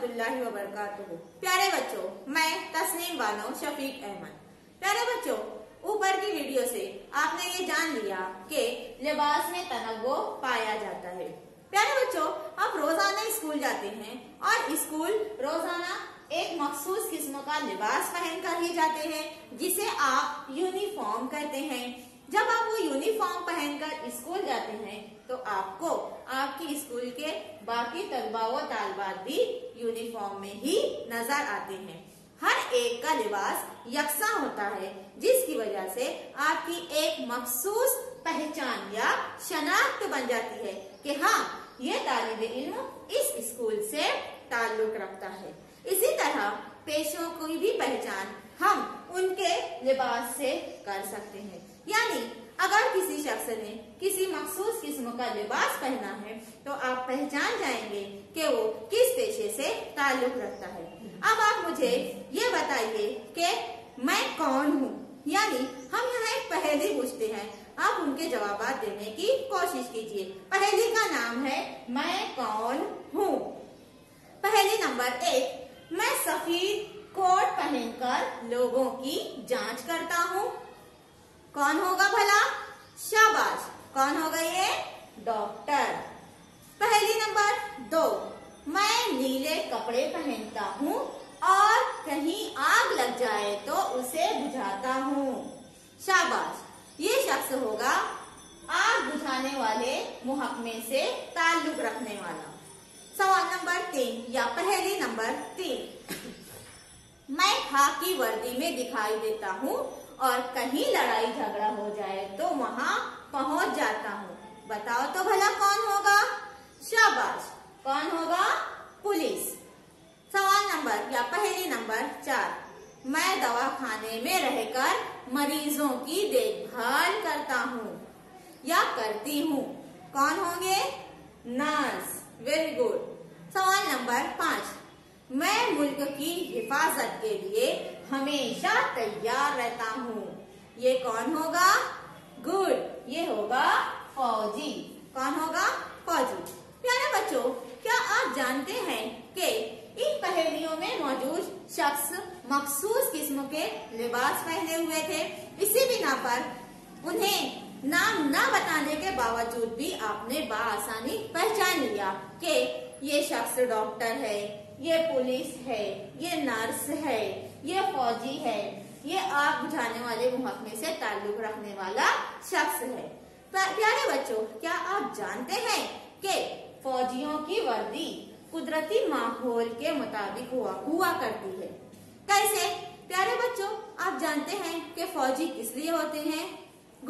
रहमतुल्लाहि व बरकातुहू। प्यारे बच्चों, मैं तस्नीम बानो शफीक अहमद। प्यारे बच्चों, ऊपर की वीडियो से आपने ये जान लिया कि लिबास में तनव्वो पाया जाता है। प्यारे बच्चों, आप रोजाना स्कूल जाते हैं और स्कूल रोजाना एक मखसूस किस्म का लिबास पहन कर ही जाते हैं जिसे आप यूनिफॉर्म कहते हैं। जब आप वो यूनिफॉर्म पहनकर स्कूल जाते हैं तो आपको आपकी स्कूल के बाकी तलबा व तालबात भी यूनिफॉर्म में ही नजर आते हैं। हर एक का लिबास यकसा होता है जिसकी वजह से आपकी एक मखसूस पहचान या शनाख्त बन जाती है कि हाँ, ये तालिबे इल्म इस स्कूल से ताल्लुक रखता है। इसी तरह पेशों की भी पहचान हम उनके लिबास से कर सकते हैं। यानी अगर किसी शख्स ने किसी मखसूस किस्म का लिबास पहना है तो आप पहचान जाएंगे कि वो किस पेशे से ताल्लुक रखता है। अब आप मुझे ये बताइए कि मैं कौन हूँ, यानी हम यहाँ एक पहेली पूछते हैं। आप उनके जवाब देने की कोशिश कीजिए। पहेली का नाम है मैं कौन हूँ। पहेली नंबर 1, मैं सफेद कोट पहनकर लोगों की जांच करता हूँ। कौन होगा भला? शाबाश, कौन होगा ये? डॉक्टर। पहली नंबर 2, मैं नीले कपड़े पहनता हूँ और कहीं आग लग जाए तो उसे बुझाता हूँ। शाबाश, ये शख्स होगा आग बुझाने वाले मुहकमे से ताल्लुक रखने वाला। सवाल नंबर 3 या पहली नंबर 3, मैं खाकी वर्दी में दिखाई देता हूँ और कहीं लड़ाई झगड़ा हो जाए तो वहाँ पहुँच जाता हूँ। बताओ तो भला कौन होगा? शाबाश, कौन होगा? पुलिस। सवाल नंबर या पहेली नंबर 4, मैं दवाखाने में रहकर मरीजों की देखभाल करता हूँ या करती हूँ। कौन होंगे? नर्स। Very good. सवाल नंबर 5, मैं मुल्क की हिफाजत के लिए हमेशा तैयार रहता हूँ। ये कौन होगा? गुड, ये होगा फौजी। कौन होगा? फौजी। प्यारे बच्चों, क्या आप जानते हैं कि इन पहेलियों में मौजूद शख्स मखसूस किस्म के लिबास पहने हुए थे। इसी बिना पर उन्हें नाम ना बताने के बावजूद भी आपने बाआसानी पहचान लिया कि ये शख्स डॉक्टर है, ये पुलिस है, ये नर्स है, ये फौजी है, ये आग बुझाने वाले मुहकमे से ताल्लुक रखने वाला शख्स है। प्यारे बच्चों, क्या आप जानते हैं कि फौजियों की वर्दी कुदरती माहौल के मुताबिक हुआ करती है? कैसे? प्यारे बच्चों, आप जानते हैं कि फौजी किस लिए होते हैं?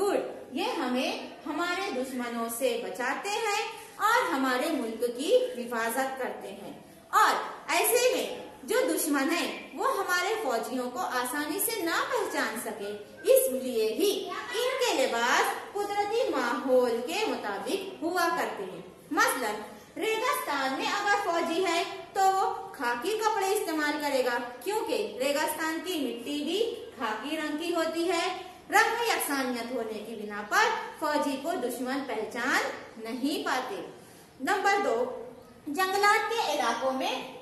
गुड, ये हमें हमारे दुश्मनों से बचाते हैं और हमारे मुल्क की हिफाजत करते हैं। और ऐसे में जो दुश्मन है वो हमारे फौजियों को आसानी से ना पहचान सके, इसलिए ही इनके लिबास कुदरती माहौल के मुताबिक हुआ करते हैं। मसलन रेगिस्तान में अगर फौजी है तो वो खाकी कपड़े इस्तेमाल करेगा क्योंकि रेगिस्तान की मिट्टी भी खाकी रंग की होती है। रंग में यकसानियत होने की बिना पर फौजी को दुश्मन पहचान नहीं पाते। नंबर 2, जंगलात के इलाकों में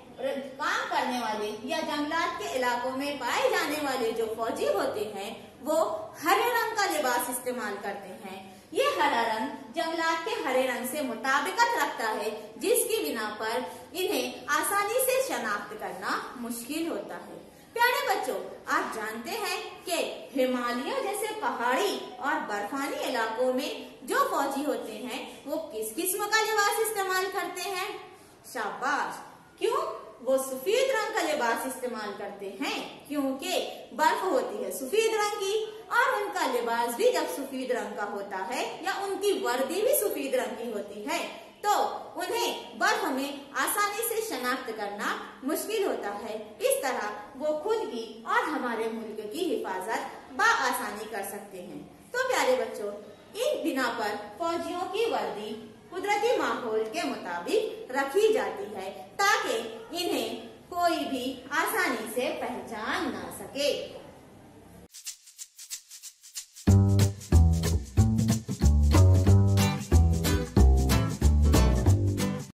काम करने वाले या जंगलात के इलाकों में पाए जाने वाले जो फौजी होते हैं वो हरे रंग का लिबास इस्तेमाल करते हैं। ये हरा रंग जंगलात के हरे रंग से मुताबिकत रखता है जिसकी बिना पर इन्हें आसानी से शनाख्त करना मुश्किल होता है। प्यारे बच्चों, आप जानते हैं कि हिमालय जैसे पहाड़ी और बर्फानी इलाकों में जो फौजी होते हैं वो किस किस्म का लिबास इस्तेमाल करते हैं? शाबाश, क्यों? वो सफेद रंग का लिबास इस्तेमाल करते हैं क्योंकि बर्फ होती है सफेद रंग की और उनका लिबास भी जब सफेद रंग का होता है या उनकी वर्दी भी सफेद रंग की होती है तो उन्हें बर्फ में आसानी से शनाख्त करना मुश्किल होता है। इस तरह वो खुद की और हमारे मुल्क की हिफाजत बाआसानी कर सकते हैं। तो प्यारे बच्चों, इन बिना पर फौजियों की वर्दी कुदरती माहौल के मुताबिक रखी जाती है ताकि इन्हें कोई भी आसानी से पहचान ना सके।